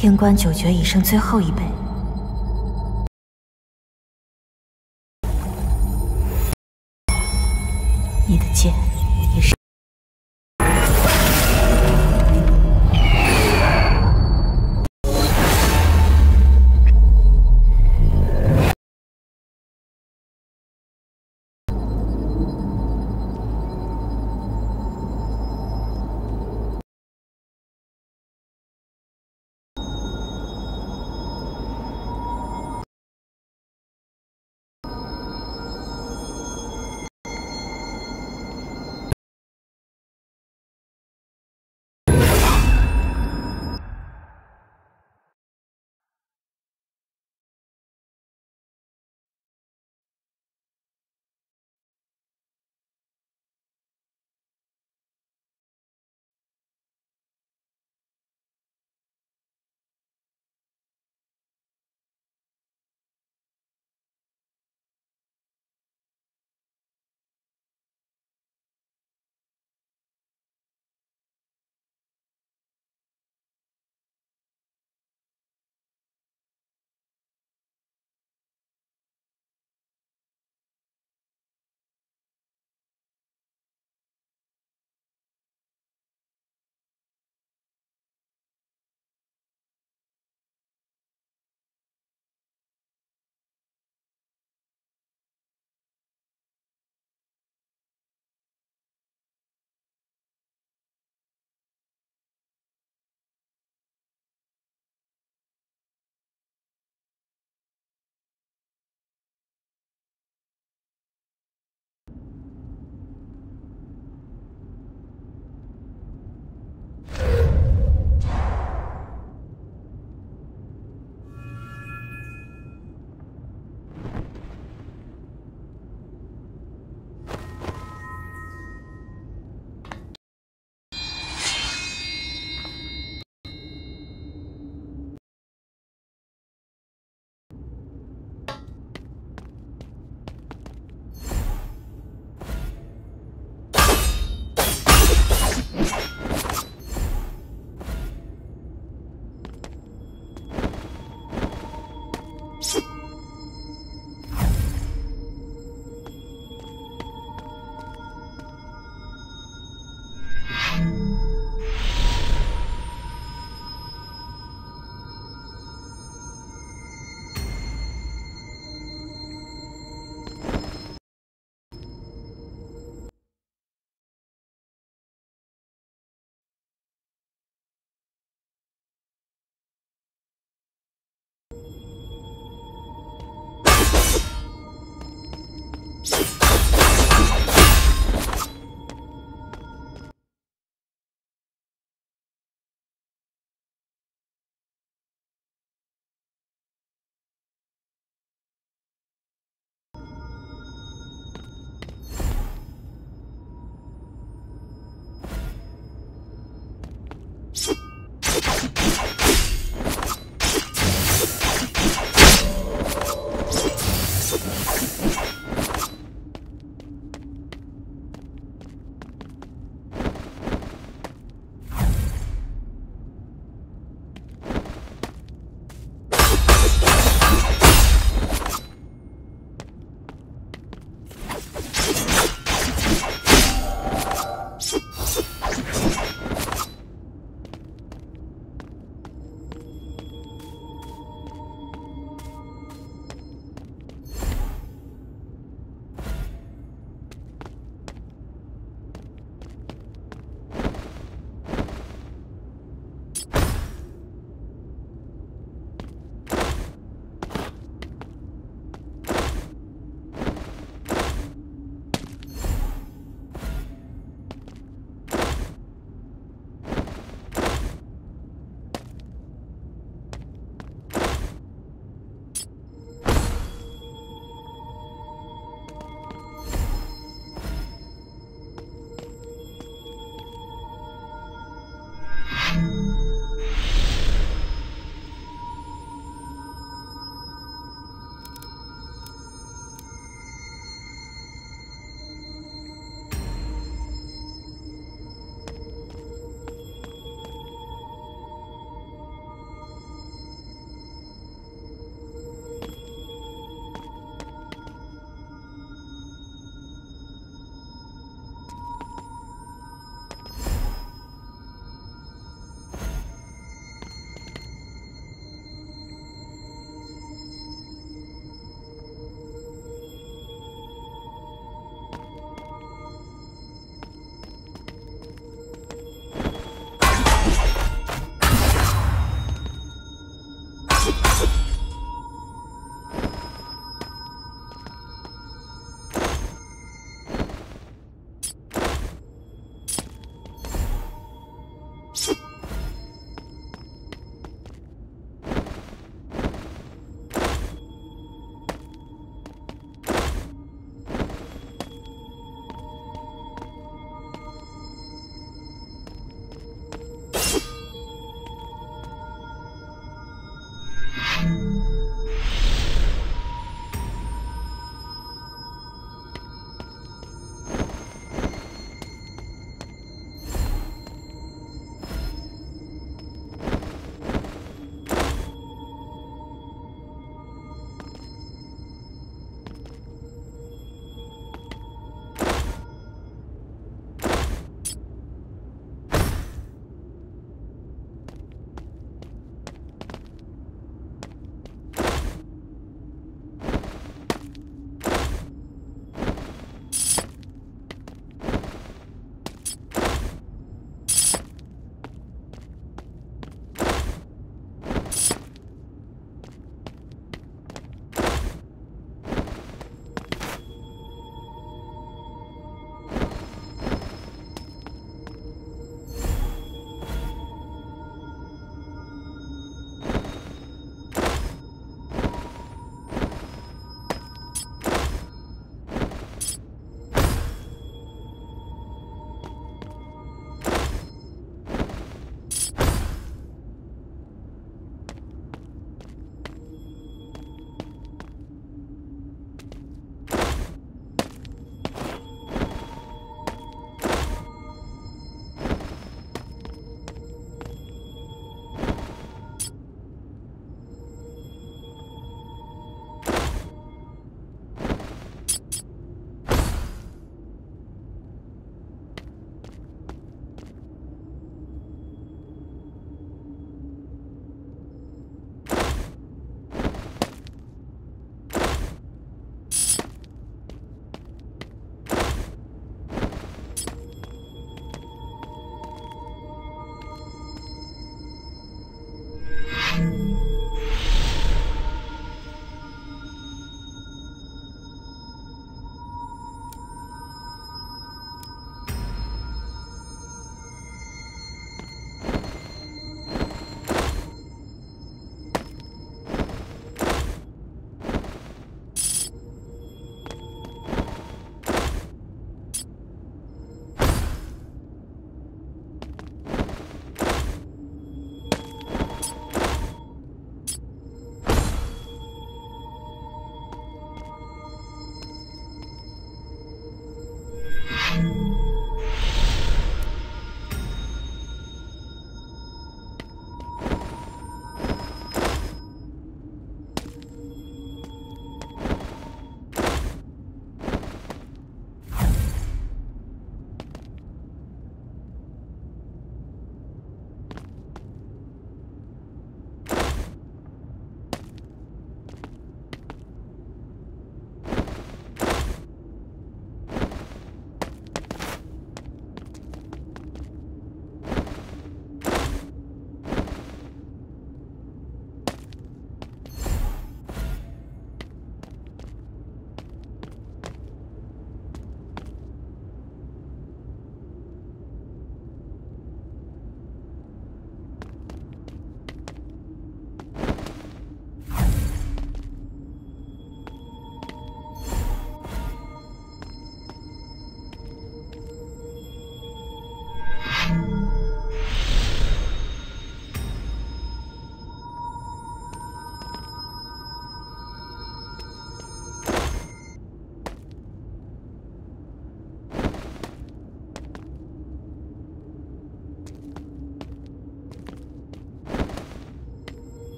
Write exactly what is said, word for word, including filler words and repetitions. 天官九绝已剩最后一杯。 你的剑也是。